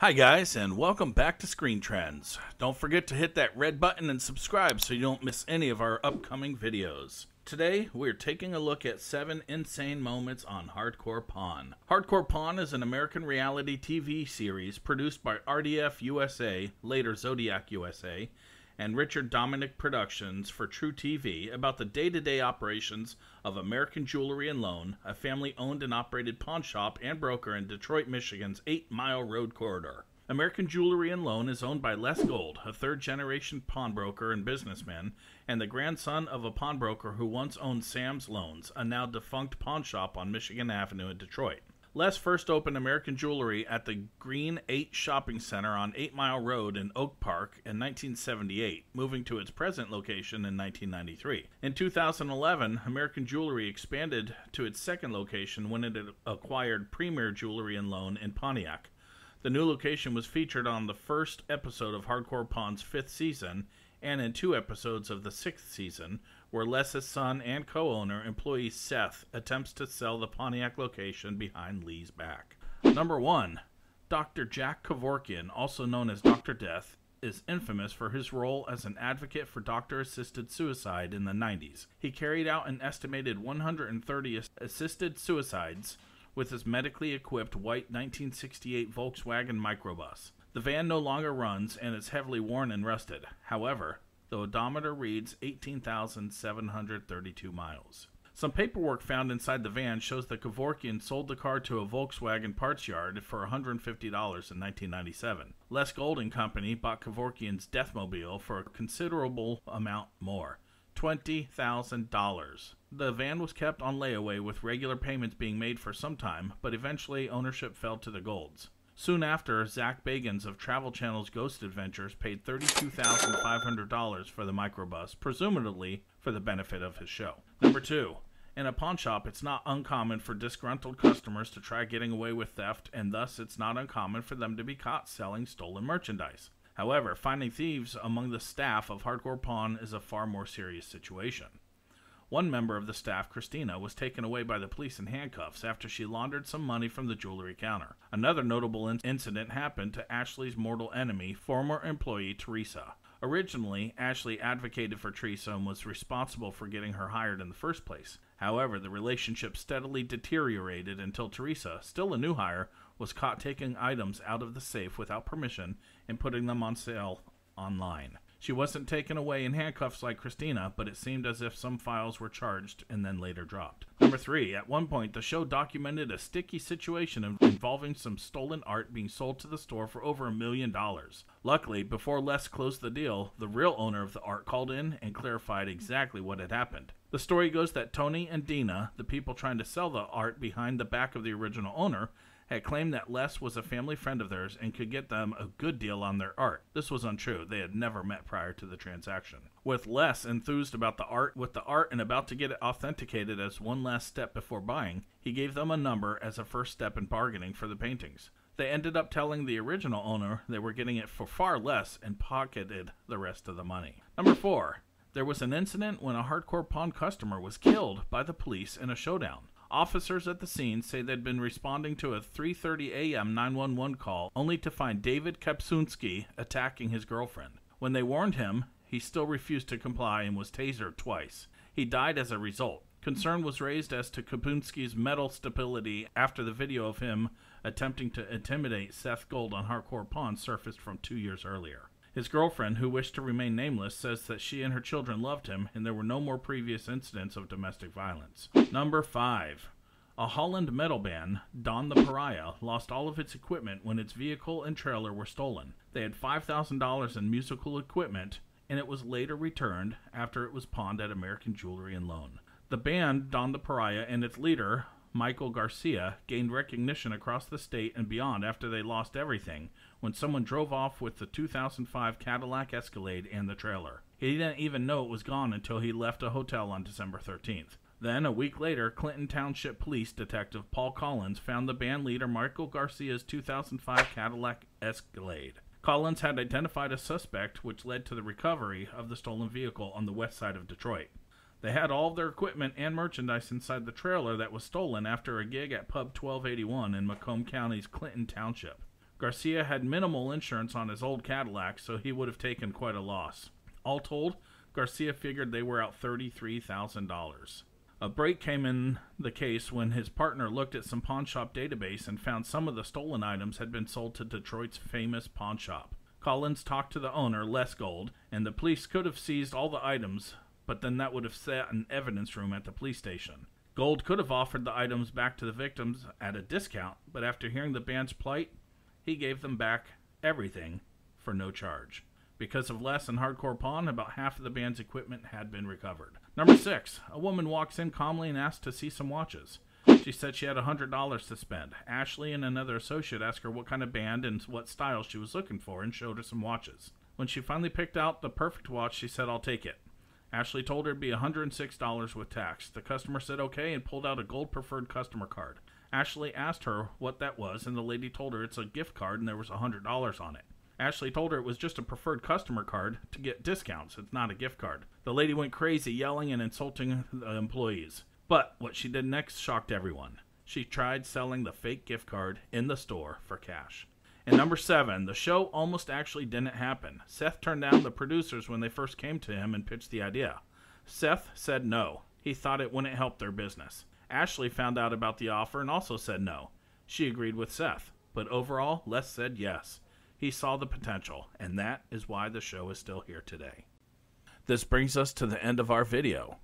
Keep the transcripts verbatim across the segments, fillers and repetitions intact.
Hi guys, and welcome back to Screen Trends. Don't forget to hit that red button and subscribe so you don't miss any of our upcoming videos. Today, we're taking a look at seven insane moments on Hardcore Pawn. Hardcore Pawn is an American reality T V series produced by R D F U S A, later Zodiac U S A, and Richard Dominic Productions for True T V about the day-to-day operations of American Jewelry and Loan, a family-owned and operated pawn shop and broker in Detroit, Michigan's eight mile Road corridor. American Jewelry and Loan is owned by Les Gold, a third-generation pawnbroker and businessman, and the grandson of a pawnbroker who once owned Sam's Loans, a now-defunct pawn shop on Michigan Avenue in Detroit. Les first opened American Jewelry at the Green eight Shopping Center on eight mile Road in Oak Park in nineteen seventy-eight, moving to its present location in nineteen ninety-three. In two thousand eleven, American Jewelry expanded to its second location when it acquired Premier Jewelry and Loan in Pontiac. The new location was featured on the first episode of Hardcore Pawn's fifth season and in two episodes of the sixth season, where Les's son and co-owner, employee Seth, attempts to sell the Pontiac location behind Lee's back. Number one, Doctor Jack Kevorkian, also known as Doctor Death, is infamous for his role as an advocate for doctor-assisted suicide in the nineties. He carried out an estimated one hundred thirty assisted suicides with his medically equipped white nineteen sixty-eight Volkswagen microbus. The van no longer runs and is heavily worn and rusted. However, the odometer reads eighteen thousand seven hundred thirty-two miles. Some paperwork found inside the van shows that Kevorkian sold the car to a Volkswagen parts yard for one hundred fifty dollars in nineteen ninety-seven. Les Gold and Company bought Kevorkian's Deathmobile for a considerable amount more, twenty thousand dollars. The van was kept on layaway with regular payments being made for some time, but eventually ownership fell to the Golds. Soon after, Zach Bagans of Travel Channel's Ghost Adventures paid thirty-two thousand five hundred dollars for the microbus, presumably for the benefit of his show. Number two, in a pawn shop, it's not uncommon for disgruntled customers to try getting away with theft, and thus it's not uncommon for them to be caught selling stolen merchandise. However, finding thieves among the staff of Hardcore Pawn is a far more serious situation. One member of the staff, Christina, was taken away by the police in handcuffs after she laundered some money from the jewelry counter. Another notable in- incident happened to Ashley's mortal enemy, former employee Teresa. Originally, Ashley advocated for Teresa and was responsible for getting her hired in the first place. However, the relationship steadily deteriorated until Teresa, still a new hire, was caught taking items out of the safe without permission and putting them on sale online. She wasn't taken away in handcuffs like Christina, but it seemed as if some files were charged and then later dropped. Number three, at one point, the show documented a sticky situation involving some stolen art being sold to the store for over a million dollars. Luckily, before Les closed the deal, the real owner of the art called in and clarified exactly what had happened. The story goes that Tony and Dina, the people trying to sell the art behind the back of the original owner, had claimed that Les was a family friend of theirs and could get them a good deal on their art. This was untrue. They had never met prior to the transaction. With Les enthused about the art, with the art and about to get it authenticated as one last step before buying, he gave them a number as a first step in bargaining for the paintings. They ended up telling the original owner they were getting it for far less and pocketed the rest of the money. Number four, there was an incident when a Hardcore Pawn customer was killed by the police in a showdown. Officers at the scene say they'd been responding to a three thirty a m nine one one call only to find David Kapsunsky attacking his girlfriend. When they warned him, he still refused to comply and was tasered twice. He died as a result. Concern was raised as to Kapsunsky's mental stability after the video of him attempting to intimidate Seth Gold on Hardcore Pawn surfaced from two years earlier. His girlfriend, who wished to remain nameless, says that she and her children loved him and there were no more previous incidents of domestic violence. Number five. A Holland metal band, Dawn the Pariah, lost all of its equipment when its vehicle and trailer were stolen. They had five thousand dollars in musical equipment and it was later returned after it was pawned at American Jewelry and Loan. The band, Dawn the Pariah, and its leader, Michael Garcia, gained recognition across the state and beyond after they lost everything when someone drove off with the two thousand five Cadillac Escalade and the trailer. He didn't even know it was gone until he left a hotel on December thirteenth. Then, a week later, Clinton Township Police Detective Paul Collins found the band leader Michael Garcia's two thousand five Cadillac Escalade. Collins had identified a suspect, which led to the recovery of the stolen vehicle on the west side of Detroit. They had all of their equipment and merchandise inside the trailer that was stolen after a gig at Pub twelve eighty-one in Macomb County's Clinton Township. Garcia had minimal insurance on his old Cadillac, so he would have taken quite a loss. All told, Garcia figured they were out thirty-three thousand dollars. A break came in the case when his partner looked at some pawn shop database and found some of the stolen items had been sold to Detroit's famous pawn shop. Collins talked to the owner, Les Gold, and the police could have seized all the items, but then that would have sat an evidence room at the police station. Gold could have offered the items back to the victims at a discount, but after hearing the band's plight, he gave them back everything for no charge. Because of Les and Hardcore Pawn, about half of the band's equipment had been recovered. Number six, a woman walks in calmly and asks to see some watches. She said she had one hundred dollars to spend. Ashley and another associate asked her what kind of band and what style she was looking for and showed her some watches. When she finally picked out the perfect watch, she said, "I'll take it." Ashley told her it'd be one hundred six dollars with tax. The customer said okay and pulled out a gold preferred customer card. Ashley asked her what that was, and the lady told her it's a gift card and there was one hundred dollars on it. Ashley told her it was just a preferred customer card to get discounts. It's not a gift card. The lady went crazy, yelling and insulting the employees. But what she did next shocked everyone. She tried selling the fake gift card in the store for cash. And number seven, the show almost actually didn't happen. Seth turned down the producers when they first came to him and pitched the idea. Seth said no. He thought it wouldn't help their business. Ashley found out about the offer and also said no. She agreed with Seth. But overall, Les said yes. He saw the potential, and that is why the show is still here today. This brings us to the end of our video.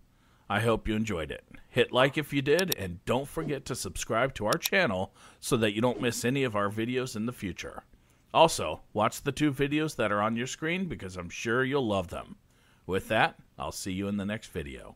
I hope you enjoyed it. Hit like if you did, and don't forget to subscribe to our channel so that you don't miss any of our videos in the future. Also, watch the two videos that are on your screen because I'm sure you'll love them. With that, I'll see you in the next video.